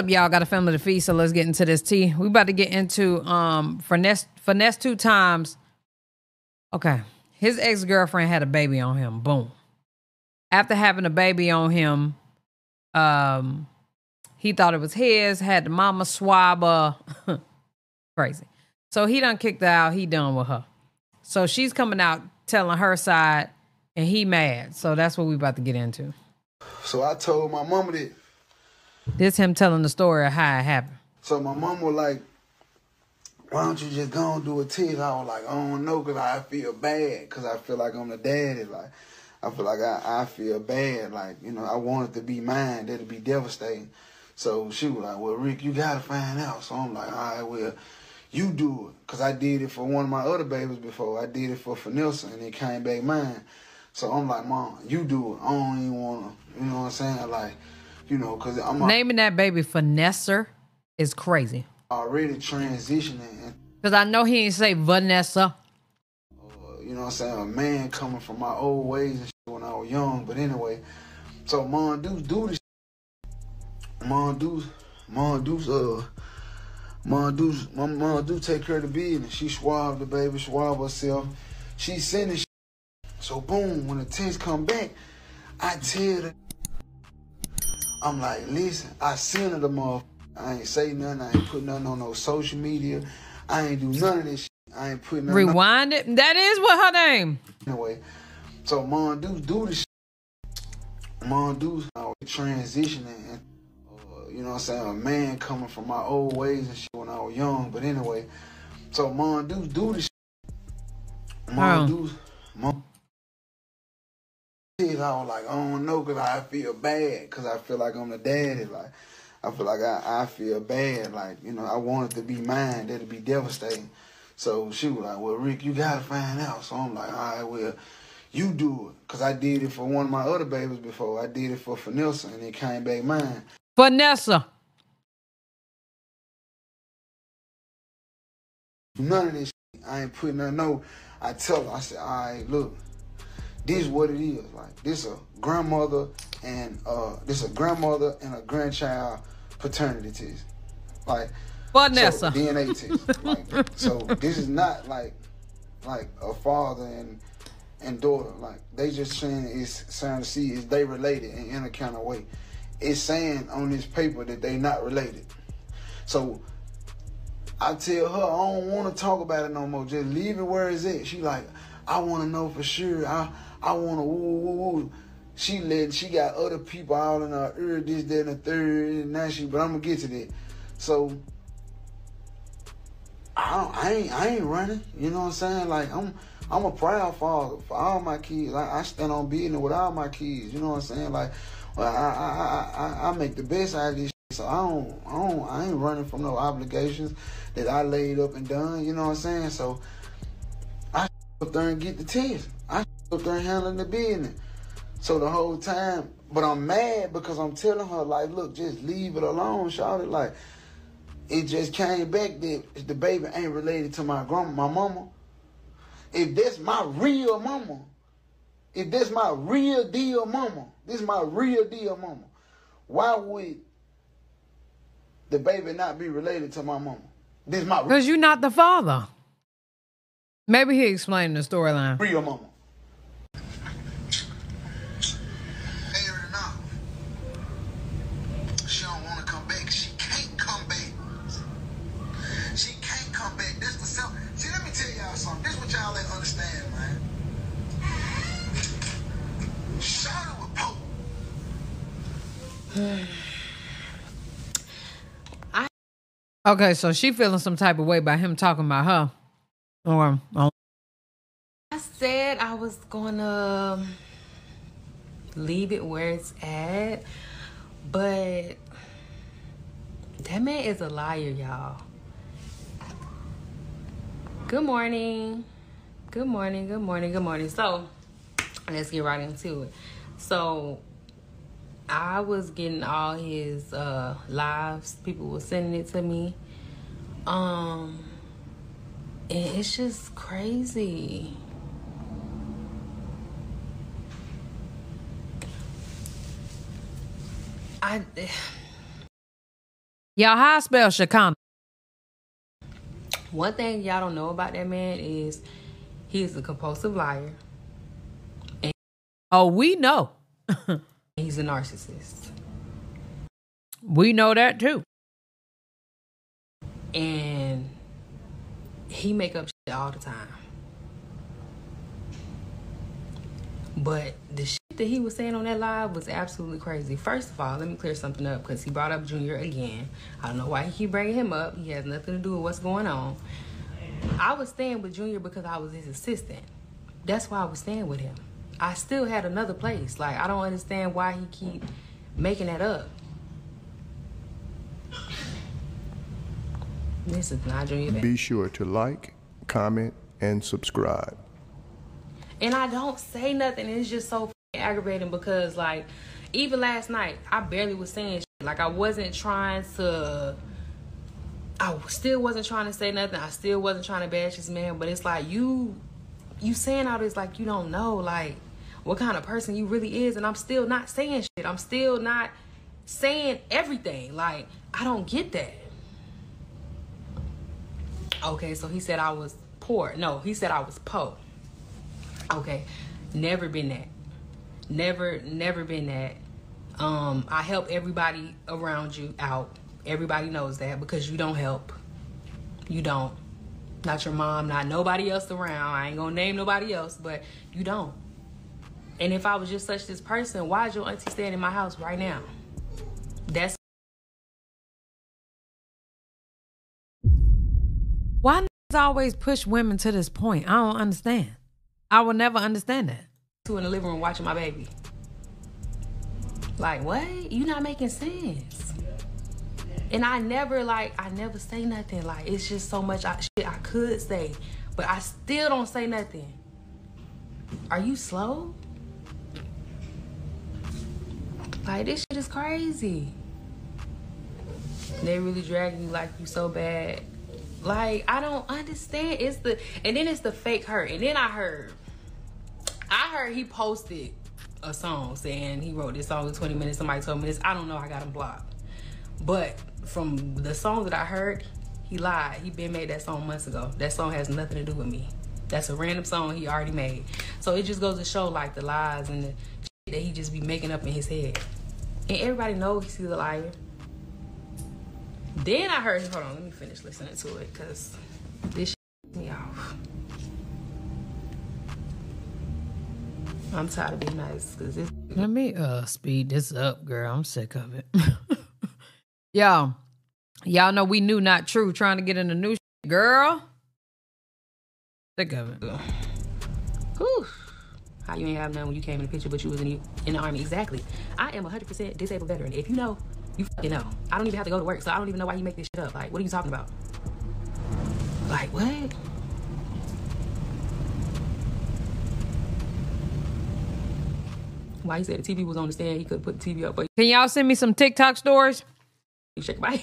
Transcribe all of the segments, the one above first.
What's up, y'all? Got a family to feed, so let's get into this tea. We about to get into finesse two times. Okay, his ex-girlfriend had a baby on him. Boom. After having a baby on him, he thought it was his. Had the mama swab her. Crazy. So he done kicked her out. He done with her. So she's coming out telling her side, and he mad. So that's what we about to get into. So I told my mama that. This him telling the story of how it happened. So my mom was like, why don't you just go and do a test? I was like, I don't know, because I feel bad, because I feel like I'm the daddy. Like, I feel like I feel bad. Like, you know, I want it to be mine. That'd be devastating. So she was like, well, Rick, you got to find out. So I'm like, all right, well, you do it. Because I did it for one of my other babies before. I did it for Vanessa, and it came back mine. So I'm like, Mom, you do it. I don't even want to, you know what I'm saying? Like, you know, because I'm naming that baby Vanessa is crazy. Already transitioning. Because I know he ain't say Vanessa. You know what I'm saying? A man coming from my old ways and shit when I was young. But anyway, so Mom do take care of the business. She swabbed the baby, swabbed herself. She sending shit. So boom, when the text come back, I tell the I'm like, listen, I sent her the motherfucker. I ain't say nothing. I ain't put nothing on no social media. I ain't do none of this shit. I ain't put nothing. Rewind it. That is what her name. Anyway, so Mom do this shit. Mom do transitioning. You know what I'm saying? A man coming from my old ways and shit when I was young. But anyway, so Mom do this shit. Mom do. I was like, I don't know, because I feel bad, because I feel like I'm the daddy. Like, I feel like I feel bad. Like, you know, I want it to be mine. That'd be devastating. So she was like, well, Rick, you got to find out. So I'm like, all right, well, you do it. Because I did it for one of my other babies before. I did it for Vanessa, and it came back mine. Vanessa. None of this shit. I ain't putting nothing on. I tell her, I said, all right, look. This is what it is. Like, this a grandmother and a grandchild paternity test. Like, Vanessa. So, DNA test. Like, so this is not like a father and daughter. Like, they just saying it's trying to see is they related in any kind of way. It's saying on this paper that they not related. So I tell her I don't want to talk about it no more. Just leave it where it's at. She like, I want to know for sure. I want to woo. She got other people out in her ear, this, that, and the third, and now she, but I'm going to get to that. So, I ain't running, you know what I'm saying? Like, I'm a proud father for all my kids. Like, I stand on business with all my kids, you know what I'm saying? Like, I make the best out of this shit, so I ain't running from no obligations that I laid up and done, you know what I'm saying? So, I up there and get the test. I up there handling the business. So the whole time, but I'm mad because I'm telling her, like, look, just leave it alone, shawty. Like, it just came back that the baby ain't related to my mama. If that's my real mama, if that's my real deal mama, this is my real deal mama, why would the baby not be related to my mama? This is my real. Because you're not the father. Maybe he explained the storyline. Real mama. Okay, so she feeling some type of way by him talking about her. Or I said I was gonna leave it where it's at, but that man is a liar, y'all. Good morning. Good morning, good morning, good morning. So let's get right into it. So I was getting all his lives. People were sending it to me. And it's just crazy. I Y'all high spell Shekinah. One thing y'all don't know about that man is he is a compulsive liar. And oh, we know. He's a narcissist. We know that too. And he make up shit all the time. But the shit that he was saying on that live was absolutely crazy. First of all, let me clear something up because he brought up Junior again. I don't know why he keep bringing him up. He has nothing to do with what's going on. I was staying with Junior because I was his assistant. That's why I was staying with him. I still had another place. Like, I don't understand why he keep making that up. This is not Junior. Be sure to like, comment, and subscribe. And I don't say nothing. It's just so aggravating because, like, even last night, I barely was saying shit. Like, I still wasn't trying to say nothing. I still wasn't trying to bash this man. But it's like, you saying all this like you don't know, like, what kind of person you really is. And I'm still not saying shit. I'm still not saying everything. Like, I don't get that. Okay, so he said I was poor. No, he said I was po. Okay, never been that. Never been that. I help everybody around you out. Everybody knows that because you don't help. You don't. Not your mom, not nobody else around. I ain't gonna name nobody else, but you don't. And if I was just such this person, why is your auntie staying in my house right now? That's why niggas always push women to this point. I don't understand. I will never understand that. Two in the living room watching my baby. Like, what? You not making sense. And I never say nothing. Like, it's just so much shit I could say, but I still don't say nothing. Are you slow? Like, this shit is crazy. They really dragging you like you so bad. Like, I don't understand. It's the fake hurt. And then I heard he posted a song saying he wrote this song in 20 minutes. Somebody told me this. I don't know. I got him blocked. But from the song that I heard, he lied. He been made that song months ago. That song has nothing to do with me. That's a random song he already made. So it just goes to show, like, the lies and the shit that he just be making up in his head. And everybody knows he's a liar. Then I heard, hold on, let me finish listening to it, because this shit me off. I'm tired of being nice, because this... Let me speed this up, girl. I'm sick of it. Y'all know we knew not true trying to get into new shit, girl. Sick of it. Whew. How you ain't have none when you came in the picture, but you was in the Army. Exactly. I am 100% disabled veteran. If you know... You fucking know. I don't even have to go to work, so I don't even know why you make this shit up. Like, what are you talking about? Like, what? Why he said the TV was on the stand, he couldn't put the TV up. But can y'all send me some TikTok stories? You shake my head.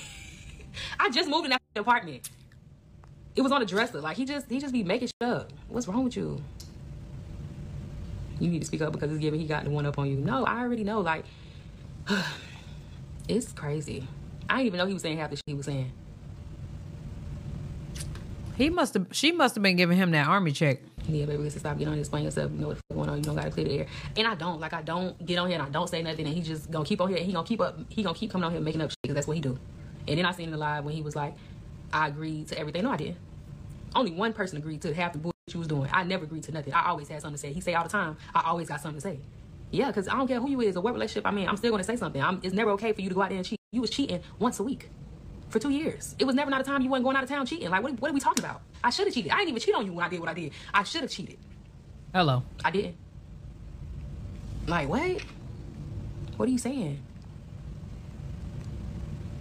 I just moved in that apartment. It was on a dresser. Like, he just be making shit up. What's wrong with you? You need to speak up because it's giving he got the one up on you. No, I already know. Like... It's crazy. I didn't even know he was saying half the shit he was saying. She must have been giving him that Army check. Yeah, baby, we should stop getting on and explain yourself. You know what's going on. You don't gotta clear the air. And I don't. Like, I don't get on here and I don't say nothing. And he just gonna keep on here. And he gonna keep coming on here making up shit because that's what he do. And then I seen the live when he was like, I agreed to everything. No, I didn't. Only one person agreed to half the bullshit you was doing. I never agreed to nothing. I always had something to say. He say all the time, I always got something to say. Yeah, because I don't care who you is or what relationship I'm in. I'm still going to say something. It's never okay for you to go out there and cheat. You was cheating once a week for 2 years. It was never not a time you wasn't going out of town cheating. Like, what are we talking about? I should have cheated. I didn't even cheat on you when I did what I did. I should have cheated. Hello. I didn't. Like, what? What are you saying?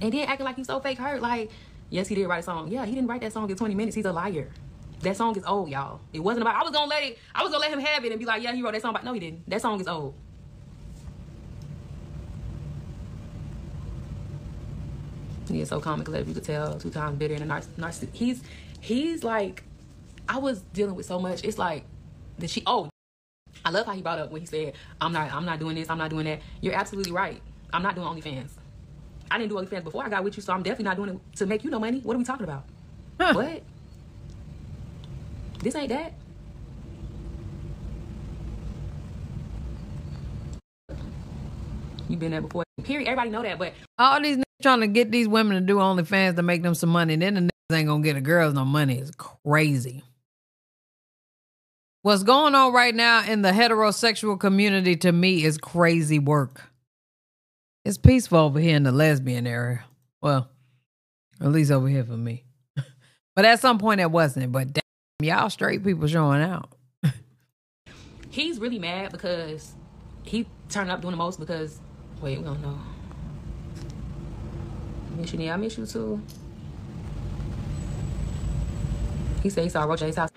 And then acting like you so fake hurt. Like, yes, he did write a song. Yeah, he didn't write that song in 20 minutes. He's a liar. That song is old, y'all. It wasn't about I was gonna let him have it and be like, yeah, he wrote that song, but no, he didn't. That song is old. Yeah, so comical if you could tell, 2 times bitter and a narcissist. He's like, I was dealing with so much. It's like that she I love how he brought up when he said, I'm not doing this, I'm not doing that. You're absolutely right. I'm not doing OnlyFans. I didn't do OnlyFans before I got with you, so I'm definitely not doing it to make you no money. What are we talking about? Huh. What? This ain't that. You've been there before. Period. Everybody know that, but all these niggas trying to get these women to do OnlyFans to make them some money, and then the niggas ain't gonna get the girls no money. It's crazy. What's going on right now in the heterosexual community to me is crazy work. It's peaceful over here in the lesbian area. Well, at least over here for me. But at some point it wasn't. But damn, y'all straight people showing out. He's really mad because he turned up doing the most because, wait, we don't know. I miss you, Nia. I miss you too. He said he saw Roach at his house.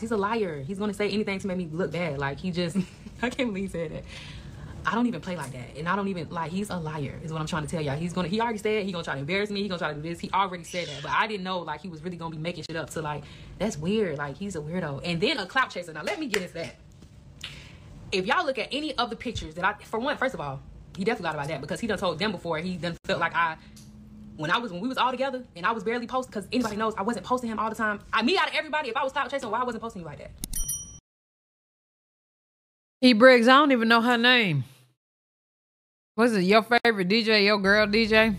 He's a liar. He's gonna say anything to make me look bad. Like, he just, I can't believe he said that. I don't even play like that. And I don't even, like, he's a liar is what I'm trying to tell y'all. He already said he gonna try to embarrass me. He gonna try to do this. He already said that. But I didn't know, like, he was really gonna be making shit up. So, like, that's weird. Like, he's a weirdo. And then a clout chaser. Now, let me get into that. If y'all look at any of the pictures that I, for one, first of all, he definitely lied about that because he done told them before. He done felt like when we was all together and I was barely posting, because anybody knows I wasn't posting him all the time. Me out of everybody, if I was clout chasing, why I wasn't posting you like that? E. Briggs, I don't even know her name. Was it your favorite DJ, your girl DJ?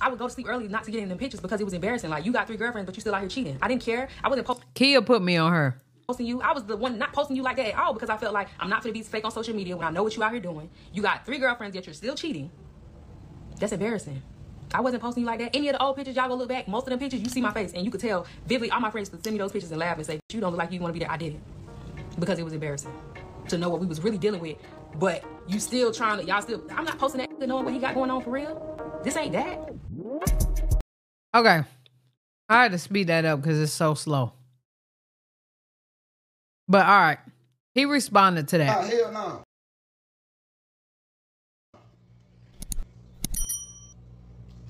I would go to sleep early not to get in the pictures because it was embarrassing. Like, you got 3 girlfriends, but you still out here cheating. I didn't care. I wasn't posting. Kia put me on her. Posting you, I was the one not posting you like that at all because I felt like I'm not gonna be fake on social media when I know what you out here doing. You got 3 girlfriends yet you're still cheating. That's embarrassing. I wasn't posting you like that. Any of the old pictures, y'all go look back. Most of them pictures, you see my face and you could tell vividly. All my friends would send me those pictures and laugh and say, "You don't look like you want to be there." I didn't, because it was embarrassing to know what we was really dealing with. But you still trying to, y'all still. I'm not posting that knowing what he got going on for real. This ain't that. Okay, I had to speed that up because it's so slow. But all right, he responded to that. Oh, hell no.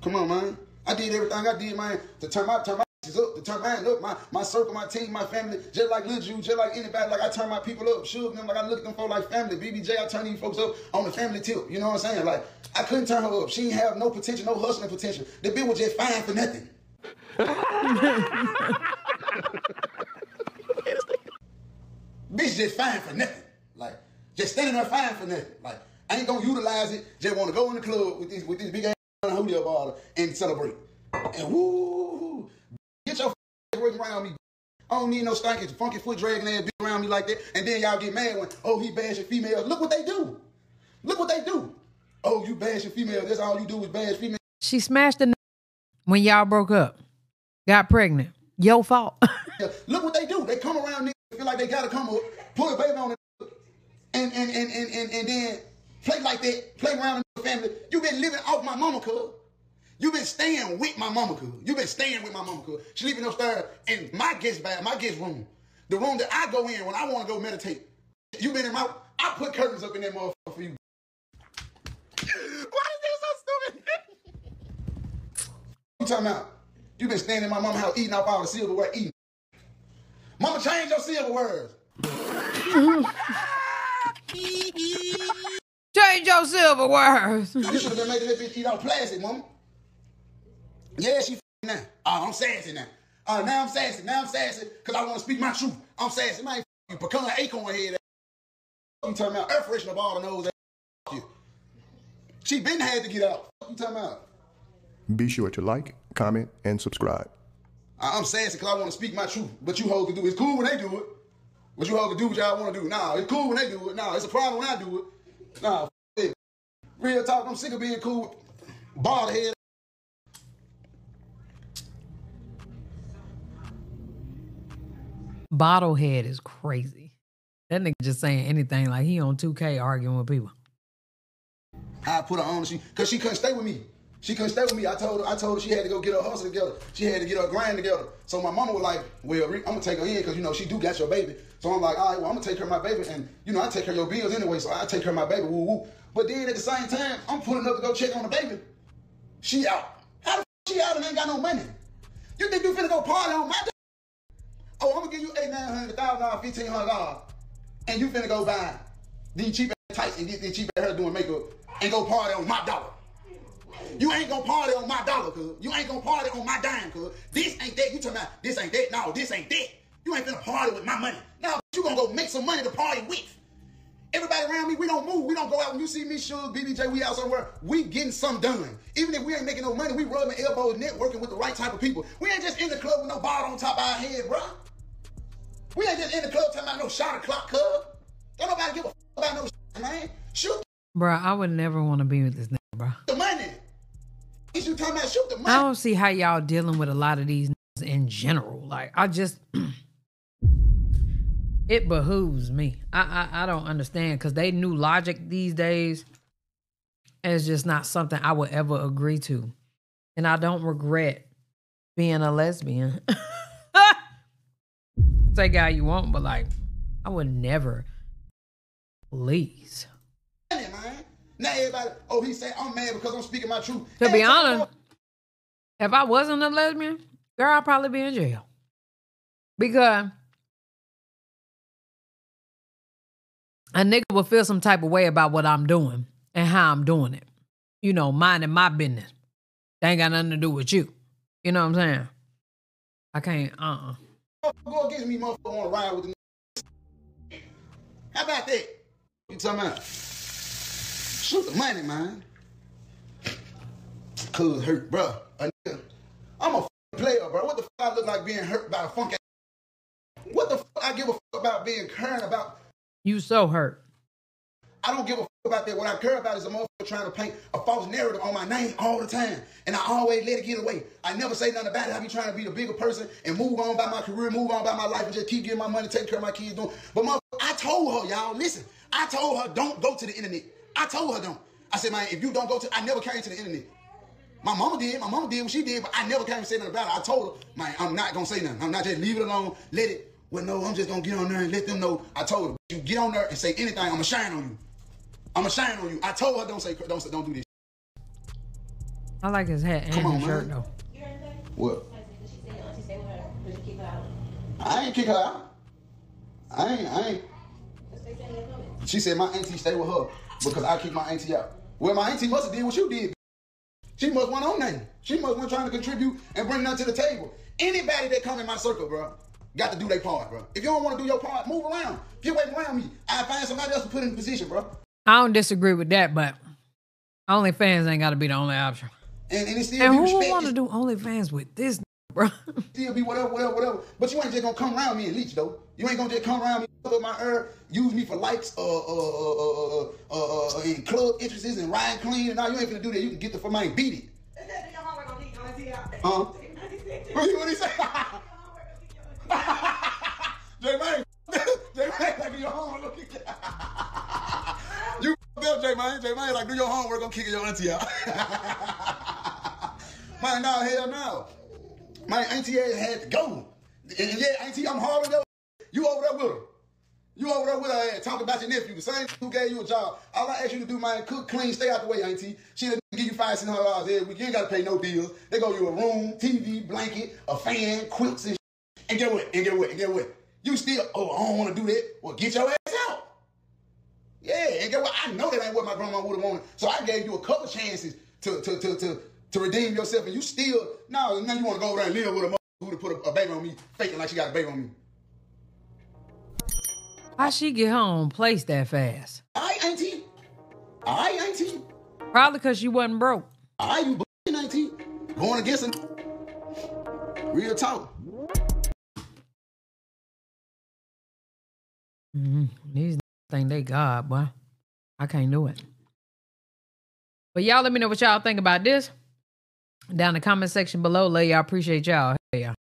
Come on, man. I did everything I did, man, to turn my asses up, to turn my hand up, my circle, my team, my family, just like Lil Ju, just like anybody. Like, I turn my people up, shoot them, like I look at them for like family. BBJ, I turn these folks up on the family tip. You know what I'm saying? Like, I couldn't turn her up. She didn't have no potential, no hustling potential. The bitch was just fine for nothing. Bitch just fine for nothing. Like, just standing there fine for nothing. Like, I ain't gonna utilize it. Just wanna go in the club with this big ass Julio baller and celebrate. And woo, get your working around me. I don't need no stanky, funky foot dragging ass bitch around me like that. And then y'all get mad when, oh, he bashing females. Look what they do. Look what they do. Oh, you bashing females. That's all you do is bash females. She smashed the when y'all broke up. Got pregnant. Your fault. Look what they do. They come around, feel like they gotta come up, pull a baby on it, and then play like that, play around the family. You been living off my mama, cuz. You been staying with my mama, cuz. You been staying with my mama, cuz. She living upstairs in my guest bath, my guest room, the room that I go in when I want to go meditate. You been in my, I put curtains up in that motherfucker for you. Why is this so stupid? You talking about? You been staying in my mama's house eating off all the silverware, eating. Mama, change your silverware. Change your silverware. You should have been making that bitch eat out plastic, mama. Yeah, she now. Oh, I'm sassy now. Oh, now I'm sassy. Now I'm sassy because I want to speak my truth. I'm sassy. Man, you pecan acorn head. You talking about air freshener ball and nose? You. She been had to get out. You talking about? Be sure to like, comment, and subscribe. I'm sassy because I want to speak my truth. But you hoes can do it. It's cool when they do it. But you hoes can do what y'all want to do. Nah, it's cool when they do it. Nah, it's a problem when I do it. Nah, f*** it. Real talk, I'm sick of being cool. Bald head. Bottlehead is crazy. That nigga just saying anything like he on 2K arguing with people. I put her on the sheet because she couldn't stay with me. She couldn't stay with me. I told her she had to go get her hustle together. She had to get her grind together. So my mama was like, well, I'm going to take her in because, you know, she do got your baby. So I'm like, all right, well, I'm going to take her my baby. And, you know, I take her your bills anyway, so I take her my baby. Woo woo. But then at the same time, I'm pulling up to go check on the baby. She out. How the f*** she out and ain't got no money? You think you finna go party on my day? Oh, I'm going to give you $800, $900, $1,500, $1,500. And you finna go buy these cheap ass tights and get this cheap hair doing makeup and go party on my dollar. You ain't gonna party on my dollar, cuz. You ain't gonna party on my dime, cuz. This ain't that. You talking about this ain't that. No, this ain't that. You ain't gonna party with my money. No, you gonna go make some money to party with. Everybody around me, we don't move. We don't go out. When you see me, Suge, BBJ, we out somewhere. We getting something done. Even if we ain't making no money, we rubbing elbows, networking with the right type of people. We ain't just in the club with no bottle on top of our head, bruh. We ain't just in the club talking about no shot o'clock, cuz. Don't nobody give a fuck about no shit, man. Shoot. Bruh, I would never want to be with this nigga, bruh. The money. You talking about shoot the money. I don't see how y'all dealing with a lot of these niggas in general. Like, I just... It behooves me. I don't understand, because they new logic these days is just not something I would ever agree to. And I don't regret being a lesbian. Take how you want, but like, I would never. Please. Hey, man. Now everybody, oh, he said I'm mad because I'm speaking my truth. To be honest, if I wasn't a lesbian, girl, I'd probably be in jail. Because a nigga will feel some type of way about what I'm doing and how I'm doing it. You know, minding my business. They ain't got nothing to do with you. You know what I'm saying? I can't, Go against me, motherfucker, wanna ride with the... How about that? You talking about? Shoot the money, man. Cuz hurt, bruh. A nigga. I'm a player, bro. What the fuck I look like being hurt by a funk ass? What the fuck I give a fuck about being current about? You so hurt. I don't give a fuck about that. What I care about is a motherfucker trying to paint a false narrative on my name all the time. And I always let it get away. I never say nothing about it. I be trying to be the bigger person and move on by my career, move on by my life, and just keep getting my money, taking care of my kids. But motherfucker, I told her, y'all, listen. I told her, don't go to the internet. I told her, don't. I said, man, if you don't go to, I never came to the internet. My mama did. My mama did what she did, but I never came and said nothing about it. I told her, man, I'm not going to say nothing. I'm not just leave it alone. Let it. Well, no, I'm just going to get on there and let them know. I told her, you get on there and say anything, I'm going to shine on you. I'm going to shine on you. I told her, don't do this. I like his hat and his shirt, though. What? I ain't kick her out. I ain't. She said my auntie stay with her because I kicked my auntie out. Well, my auntie must have did what you did. She must want on nothing. She must want trying to contribute and bring nothing to the table. Anybody that come in my circle, bro, got to do their part, bro. If you don't want to do your part, move around. Get away around me. I'll find somebody else to put in the position, bro. I don't disagree with that, but OnlyFans ain't got to be the only option. And it still and be who would want to do OnlyFans with this, bro? Still be whatever. But you ain't just going to come around me and leech, though. You ain't going to just come around me with my herb, use me for likes, in club entrances and ride clean. And all you ain't going to do that. You can get the for mine and beat it. You what he say? J-Man, like do your homework. You up, J-Man. J-Man, like do your homework. I'm kicking your auntie out. Man, no, hell no. My auntie had to go. And yeah, auntie, I'm hard on your. You over there with her. You over there with her ass talking about your nephew. The same who gave you a job. All I ask you to do, man, cook, clean, stay out the way, auntie. She didn't give you $500 every week. You ain't got to pay no bills. They go you a room, TV, blanket, a fan, quilts, and. And get what? And get what? And get what? You still, oh, I don't want to do that. Well, get your ass out. Yeah, and get what? I know that ain't what my grandma would have wanted. So I gave you a couple chances to redeem yourself, and you still, no, now you want to go over there and live with a mother who would put a baby on me, faking like she got a baby on me. How'd she get her own place that fast? I ain't auntie. Probably because she wasn't broke. I ain't auntie. Going against a real talk. These think they God, boy. I can't do it. But y'all let me know what y'all think about this down in the comment section below. Love y'all. Appreciate y'all. Hey, y'all.